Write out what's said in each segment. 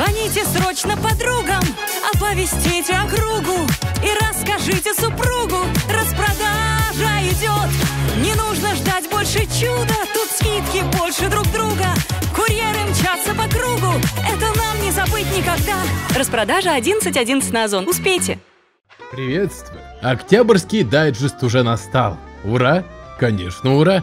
Звоните срочно подругам, оповестите округу и расскажите супругу, распродажа идет. Не нужно ждать больше чуда, тут скидки больше друг друга. Курьеры мчатся по кругу, это нам не забыть никогда. Распродажа 11.11 на Озон, успейте. Приветствую. Октябрьский дайджест уже настал. Ура! Конечно, ура!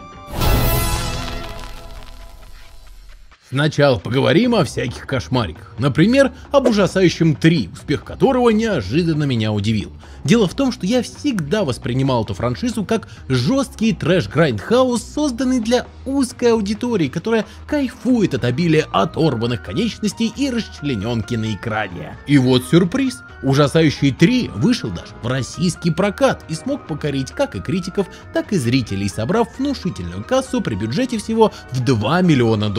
Сначала поговорим о всяких кошмариках. Например, об «Ужасающем 3», успех которого неожиданно меня удивил. Дело в том, что я всегда воспринимал эту франшизу как жесткий трэш-грайндхаус, созданный для узкой аудитории, которая кайфует от обилия оторванных конечностей и расчлененки на экране. И вот сюрприз. «Ужасающий 3» вышел даже в российский прокат и смог покорить как и критиков, так и зрителей, собрав внушительную кассу при бюджете всего в $2 миллиона.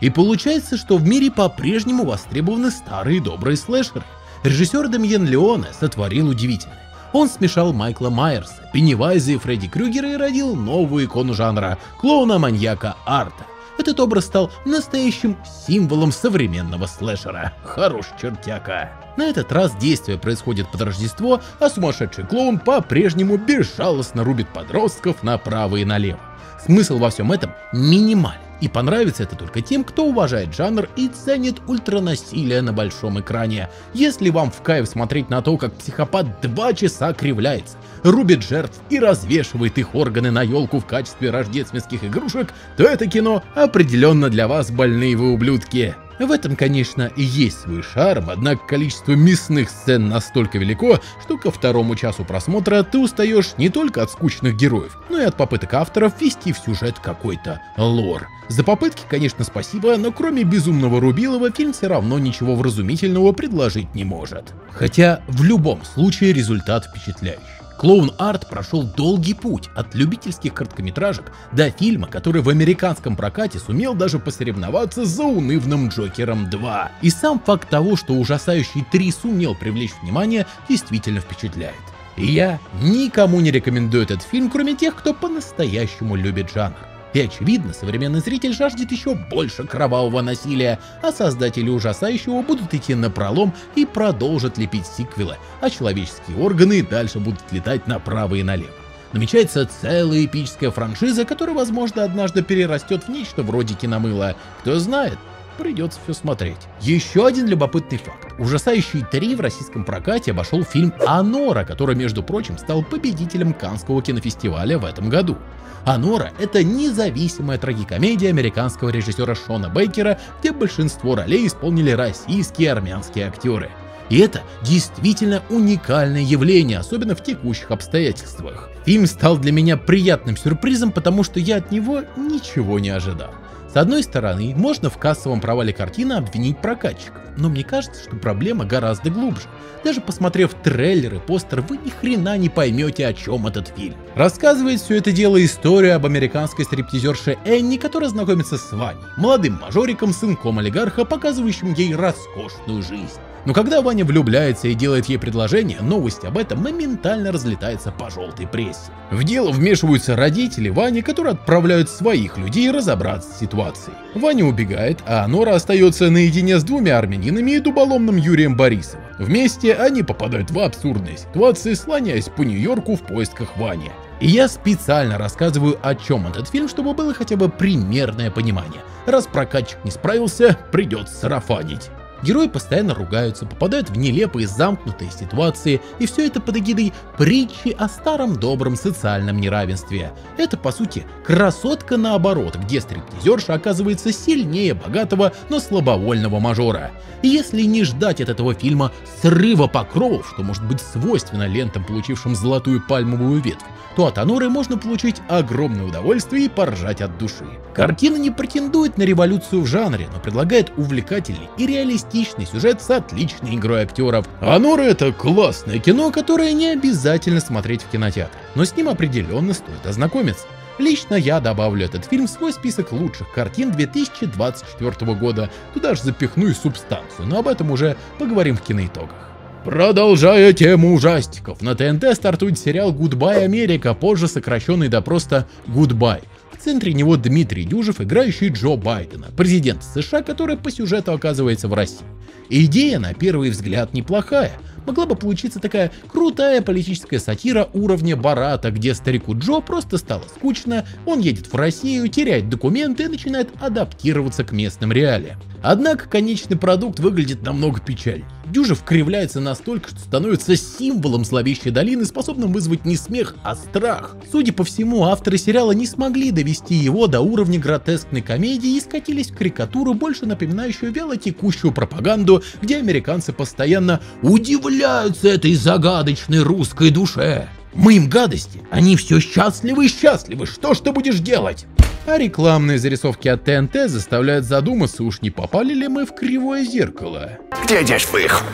И получается, что в мире по-прежнему востребованы старые добрые слэшеры. Режиссер Дэмьен Леоне сотворил удивительное. Он смешал Майкла Майерса, Пеннивайза и Фредди Крюгера и родил новую икону жанра – клоуна-маньяка Арта. Этот образ стал настоящим символом современного слэшера. Хорош чертяка. На этот раз действие происходит под Рождество, а сумасшедший клоун по-прежнему безжалостно рубит подростков направо и налево. Смысл во всем этом минимален. И понравится это только тем, кто уважает жанр и ценит ультранасилие на большом экране. Если вам в кайф смотреть на то, как психопат 2 часа кривляется, рубит жертв и развешивает их органы на елку в качестве рождественских игрушек, то это кино определенно для вас, больные вы ублюдки. В этом, конечно, и есть свой шарм, однако количество мясных сцен настолько велико, что ко 2-му часу просмотра ты устаешь не только от скучных героев, но и от попыток авторов ввести в сюжет какой-то лор. За попытки, конечно, спасибо, но кроме безумного рубилова фильм все равно ничего вразумительного предложить не может. Хотя в любом случае результат впечатляющий. Клоун Арт прошел долгий путь от любительских короткометражек до фильма, который в американском прокате сумел даже посоревноваться с заунывным Джокером 2. И сам факт того, что «Ужасающий 3» сумел привлечь внимание, действительно впечатляет. И я никому не рекомендую этот фильм, кроме тех, кто по-настоящему любит жанр. И очевидно, современный зритель жаждет еще больше кровавого насилия, а создатели «Ужасающего» будут идти напролом и продолжат лепить сиквелы, а человеческие органы дальше будут летать направо и налево. Намечается целая эпическая франшиза, которая, возможно, однажды перерастет в нечто вроде киномыла. Кто знает, придется все смотреть. Еще один любопытный факт. «Ужасающий 3» в российском прокате обошел фильм «Анора», который, между прочим, стал победителем Каннского кинофестиваля в этом году. «Анора» — это независимая трагикомедия американского режиссера Шона Бейкера, где большинство ролей исполнили российские и армянские актеры. И это действительно уникальное явление, особенно в текущих обстоятельствах. Фильм стал для меня приятным сюрпризом, потому что я от него ничего не ожидал. С одной стороны, можно в кассовом провале картины обвинить прокатчиков, но мне кажется, что проблема гораздо глубже. Даже посмотрев трейлер и постер, вы ни хрена не поймете, о чем этот фильм. Рассказывает все это дело историю об американской стриптизерше Энни, которая знакомится с Ваней, молодым мажориком, сынком олигарха, показывающим ей роскошную жизнь. Но когда Ваня влюбляется и делает ей предложение, новость об этом моментально разлетается по желтой прессе. В дело вмешиваются родители Вани, которые отправляют своих людей разобраться с ситуацией. Ваня убегает, а Нора остается наедине с 2 армянинами и дуболомным Юрием Борисовым. Вместе они попадают в абсурдные ситуации, слоняясь по Нью-Йорку в поисках Вани. И я специально рассказываю, о чем этот фильм, чтобы было хотя бы примерное понимание. Раз прокатчик не справился, придется сарафанить. Герои постоянно ругаются, попадают в нелепые замкнутые ситуации, и все это под эгидой притчи о старом добром социальном неравенстве. Это, по сути, красотка наоборот, где стриптизерша оказывается сильнее богатого, но слабовольного мажора. И если не ждать от этого фильма срыва покровов, что может быть свойственно лентам, получившим золотую пальмовую ветвь, то от «Аноры» можно получить огромное удовольствие и поржать от души. Картина не претендует на революцию в жанре, но предлагает увлекательный и реалистичный сюжет с отличной игрой актеров. «Анора» — это классное кино, которое не обязательно смотреть в кинотеатре, но с ним определенно стоит ознакомиться. Лично я добавлю этот фильм в свой список лучших картин 2024 года, туда же запихну и «Субстанцию», но об этом уже поговорим в киноитогах. Продолжая тему ужастиков, на ТНТ стартует сериал «Goodbye, Америка», позже сокращенный до просто «Goodbye», в В центре него Дмитрий Дюжев, играющий Джо Байдена, президент США, который по сюжету оказывается в России. Идея на первый взгляд неплохая. Могла бы получиться такая крутая политическая сатира уровня Барата, где старику Джо просто стало скучно, он едет в Россию, теряет документы и начинает адаптироваться к местным реалиям. Однако конечный продукт выглядит намного печальнее. Дюжев кривляется настолько, что становится символом зловещей долины, способным вызвать не смех, а страх. Судя по всему, авторы сериала не смогли довести его до уровня гротескной комедии и скатились в карикатуру, больше напоминающую вялотекущую пропаганду, где американцы постоянно удивляются этой загадочной русской душе. Мы им гадости, они все счастливы и счастливы, что ж ты будешь делать? А рекламные зарисовки от ТНТ заставляют задуматься, уж не попали ли мы в кривое зеркало. Где здесь выход?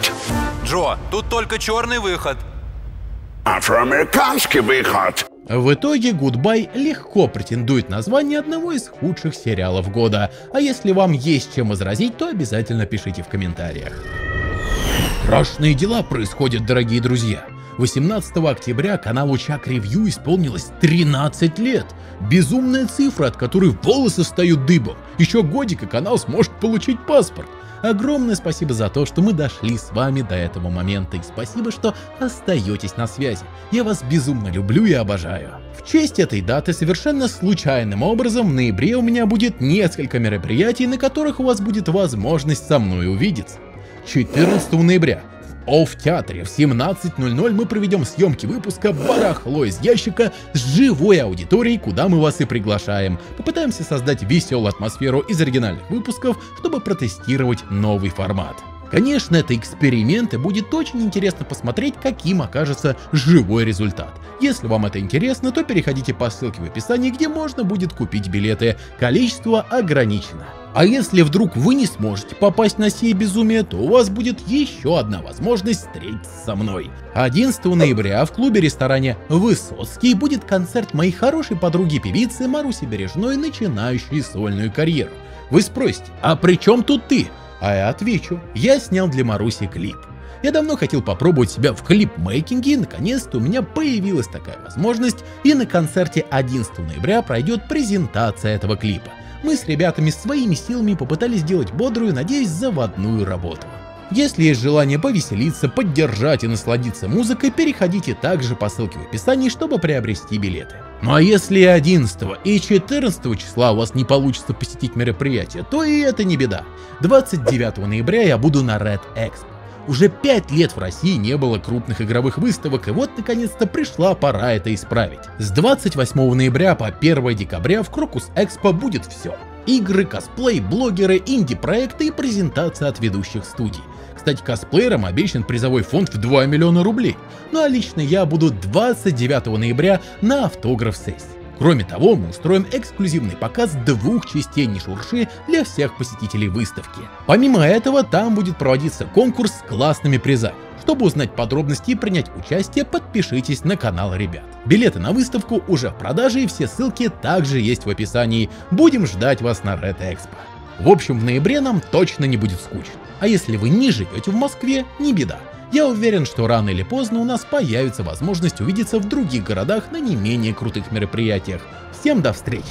Джо, тут только черный выход. Афроамериканский выход. В итоге Goodbye легко претендует на звание одного из худших сериалов года. А если вам есть чем возразить, то обязательно пишите в комментариях. Страшные дела происходят, дорогие друзья. 18 октября каналу Chuck Review исполнилось 13 лет. Безумная цифра, от которой волосы встают дыбом. Еще годик, и канал сможет получить паспорт. Огромное спасибо за то, что мы дошли с вами до этого момента, и спасибо, что остаетесь на связи. Я вас безумно люблю и обожаю. В честь этой даты совершенно случайным образом в ноябре у меня будет несколько мероприятий, на которых у вас будет возможность со мной увидеться. 14 ноября. В театре в 17:00 мы проведем съемки выпуска «Барахло из ящика» с живой аудиторией, куда мы вас и приглашаем. Попытаемся создать веселую атмосферу из оригинальных выпусков, чтобы протестировать новый формат. Конечно, это эксперимент, и будет очень интересно посмотреть, каким окажется живой результат. Если вам это интересно, то переходите по ссылке в описании, где можно будет купить билеты. Количество ограничено. А если вдруг вы не сможете попасть на сей безумие, то у вас будет еще одна возможность встретиться со мной. 11 ноября в клубе-ресторане «Высоцкий» будет концерт моей хорошей подруги-певицы Маруси Бережной, начинающей сольную карьеру. Вы спросите, а при чем тут ты? А я отвечу, я снял для Маруси клип. Я давно хотел попробовать себя в клипмейкинге, и наконец-то у меня появилась такая возможность, и на концерте 11 ноября пройдет презентация этого клипа. Мы с ребятами своими силами попытались сделать бодрую, надеюсь, заводную работу. Если есть желание повеселиться, поддержать и насладиться музыкой, переходите также по ссылке в описании, чтобы приобрести билеты. Ну а если 11 и 14 числа у вас не получится посетить мероприятие, то и это не беда. 29 ноября я буду на Red Expo. Уже 5 лет в России не было крупных игровых выставок, и вот наконец-то пришла пора это исправить. С 28 ноября по 1 декабря в Крокус Экспо будет все. Игры, косплей, блогеры, инди-проекты и презентация от ведущих студий. Кстати, косплеерам обещан призовой фонд в 2 миллиона рублей. Ну а лично я буду 29 ноября на автограф-сессии. Кроме того, мы устроим эксклюзивный показ 2 частей «Не шурши» для всех посетителей выставки. Помимо этого, там будет проводиться конкурс с классными призами. Чтобы узнать подробности и принять участие, подпишитесь на канал ребят. Билеты на выставку уже в продаже, и все ссылки также есть в описании. Будем ждать вас на Red Expo. В общем, в ноябре нам точно не будет скучно. А если вы не живете в Москве, не беда. Я уверен, что рано или поздно у нас появится возможность увидеться в других городах на не менее крутых мероприятиях. Всем до встречи!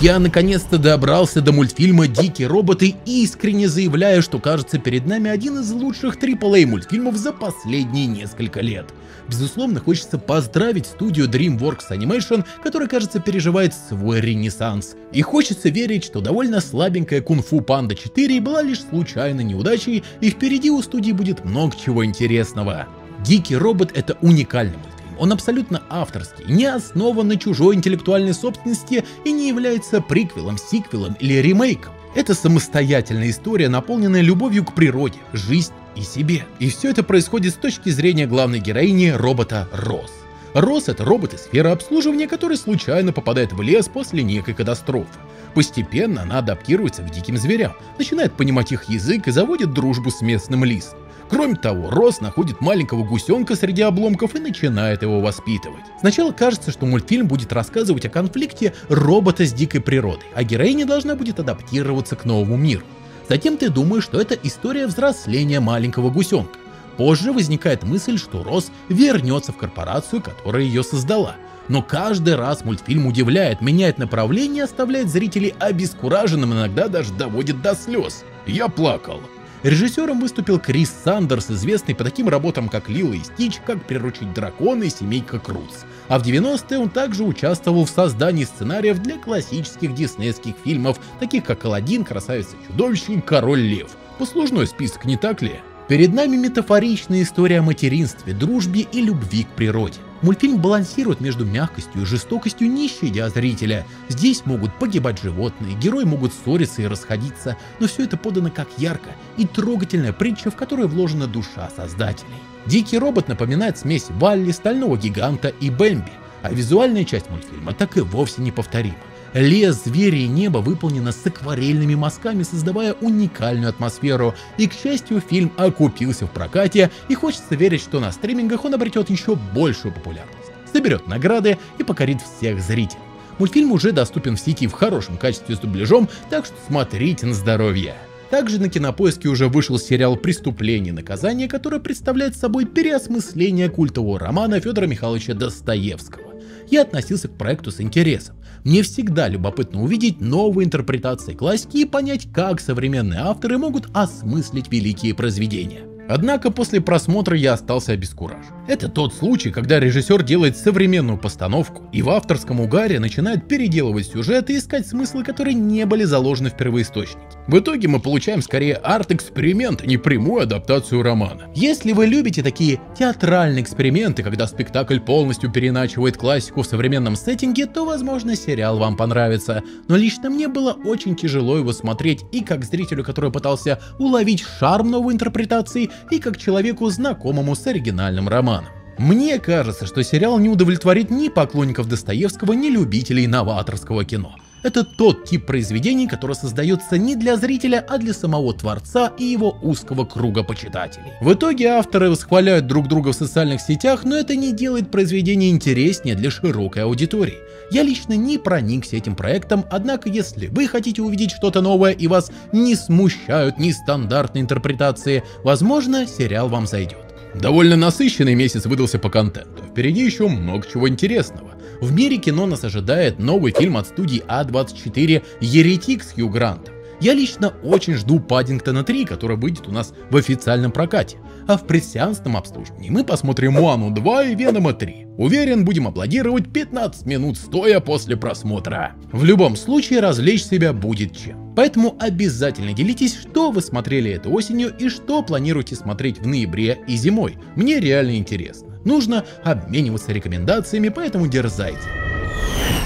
Я наконец-то добрался до мультфильма «Дикие роботы» и искренне заявляю, что кажется перед нами один из лучших AAA мультфильмов за последние несколько лет. Безусловно, хочется поздравить студию DreamWorks Animation, которая, кажется, переживает свой ренессанс. И хочется верить, что довольно слабенькая кунг-фу «Панда 4» была лишь случайной неудачей, и впереди у студии будет много чего интересного. «Дикий робот» — это уникальный мультфильм. Он абсолютно авторский, не основан на чужой интеллектуальной собственности и не является приквелом, сиквелом или ремейком. Это самостоятельная история, наполненная любовью к природе, жизни и себе. И все это происходит с точки зрения главной героини, робота Росс. Росс — это робот из сферы обслуживания, который случайно попадает в лес после некой катастрофы. Постепенно она адаптируется к диким зверям, начинает понимать их язык и заводит дружбу с местным лисом. Кроме того, Росс находит маленького гусенка среди обломков и начинает его воспитывать. Сначала кажется, что мультфильм будет рассказывать о конфликте робота с дикой природой, а героиня должна будет адаптироваться к новому миру. Затем ты думаешь, что это история взросления маленького гусенка. Позже возникает мысль, что Росс вернется в корпорацию, которая ее создала. Но каждый раз мультфильм удивляет, меняет направление, оставляет зрителей обескураженным, иногда даже доводит до слез. Я плакал. Режиссером выступил Крис Сандерс, известный по таким работам, как «Лила и Стич», «Как приручить дракона» и «Семейка Крудс». А в 90-е он также участвовал в создании сценариев для классических диснейских фильмов, таких как «Аладдин», «Красавица и чудовище» и «Король лев». Послужной список, не так ли? Перед нами метафоричная история о материнстве, дружбе и любви к природе. Мультфильм балансирует между мягкостью и жестокостью, не щадя зрителя. Здесь могут погибать животные, герои могут ссориться и расходиться, но все это подано как ярко и трогательная притча, в которой вложена душа создателей. «Дикий робот» напоминает смесь Валли, «Стального гиганта» и «Бэмби», а визуальная часть мультфильма так и вовсе неповторима. Лес, звери и небо выполнено с акварельными мазками, создавая уникальную атмосферу. И, к счастью, фильм окупился в прокате, и хочется верить, что на стримингах он обретет еще большую популярность, соберет награды и покорит всех зрителей. Мультфильм уже доступен в сети в хорошем качестве с дубляжом, так что смотрите на здоровье. Также на Кинопоиске уже вышел сериал «Преступление и наказание», который представляет собой переосмысление культового романа Федора Михайловича Достоевского. Я относился к проекту с интересом. Мне всегда любопытно увидеть новые интерпретации классики и понять, как современные авторы могут осмыслить великие произведения. Однако после просмотра я остался обескуражен. Это тот случай, когда режиссер делает современную постановку и в авторском угаре начинает переделывать сюжет и искать смыслы, которые не были заложены в первоисточнике. В итоге мы получаем скорее арт-эксперимент, а не прямую адаптацию романа. Если вы любите такие театральные эксперименты, когда спектакль полностью переначивает классику в современном сеттинге, то, возможно, сериал вам понравится. Но лично мне было очень тяжело его смотреть и как зрителю, который пытался уловить шарм новой интерпретации, и как человеку, знакомому с оригинальным романом. Мне кажется, что сериал не удовлетворит ни поклонников Достоевского, ни любителей новаторского кино. Это тот тип произведений, который создается не для зрителя, а для самого творца и его узкого круга почитателей. В итоге авторы восхваляют друг друга в социальных сетях, но это не делает произведение интереснее для широкой аудитории. Я лично не проникся этим проектом, однако если вы хотите увидеть что-то новое и вас не смущают нестандартные интерпретации, возможно, сериал вам зайдет. Довольно насыщенный месяц выдался по контенту, впереди еще много чего интересного. В мире кино нас ожидает новый фильм от студии А24 «Еретик» с Хью Грантом. Я лично очень жду «Паддингтона 3», который выйдет у нас в официальном прокате, а в предсеансном обслуживании мы посмотрим «Моану 2» и «Венома 3». Уверен, будем аплодировать 15 минут стоя после просмотра. В любом случае, развлечь себя будет чем. Поэтому обязательно делитесь, что вы смотрели этой осенью и что планируете смотреть в ноябре и зимой. Мне реально интересно. Нужно обмениваться рекомендациями, поэтому дерзайте.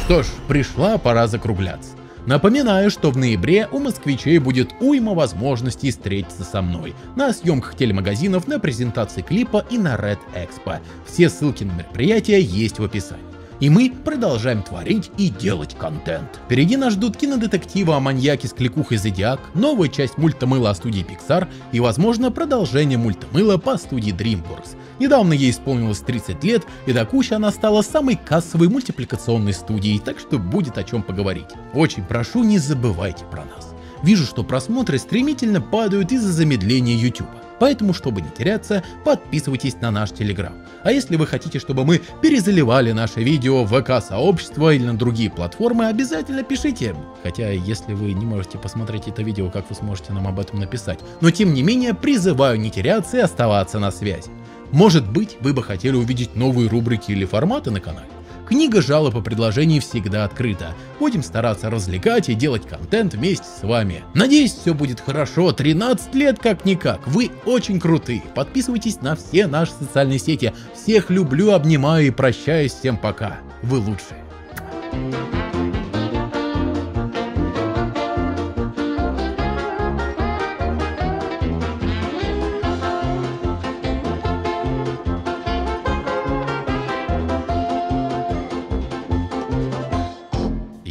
Что ж, пришла пора закругляться. Напоминаю, что в ноябре у москвичей будет уйма возможностей встретиться со мной на съемках телемагазинов, на презентации клипа и на Red Expo. Все ссылки на мероприятия есть в описании. И мы продолжаем творить и делать контент. Впереди нас ждут кинодетективы о маньяке с кликухой «Зодиак», новая часть мультомыла о студии Pixar и, возможно, продолжение мультомыла по студии DreamWorks. Недавно ей исполнилось 30 лет, и до кучи она стала самой кассовой мультипликационной студией, так что будет о чем поговорить. Очень прошу, не забывайте про нас. Вижу, что просмотры стремительно падают из-за замедления YouTube. Поэтому, чтобы не теряться, подписывайтесь на наш Телеграм. А если вы хотите, чтобы мы перезаливали наше видео в ВК-сообщество или на другие платформы, обязательно пишите. Хотя, если вы не можете посмотреть это видео, как вы сможете нам об этом написать? Но тем не менее, призываю не теряться и оставаться на связи. Может быть, вы бы хотели увидеть новые рубрики или форматы на канале? Книга жалоб и предложений всегда открыта. Будем стараться развлекать и делать контент вместе с вами. Надеюсь, все будет хорошо. 13 лет как-никак. Вы очень крутые. Подписывайтесь на все наши социальные сети. Всех люблю, обнимаю и прощаюсь. Всем пока. Вы лучшие.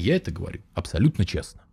Я это говорю абсолютно честно.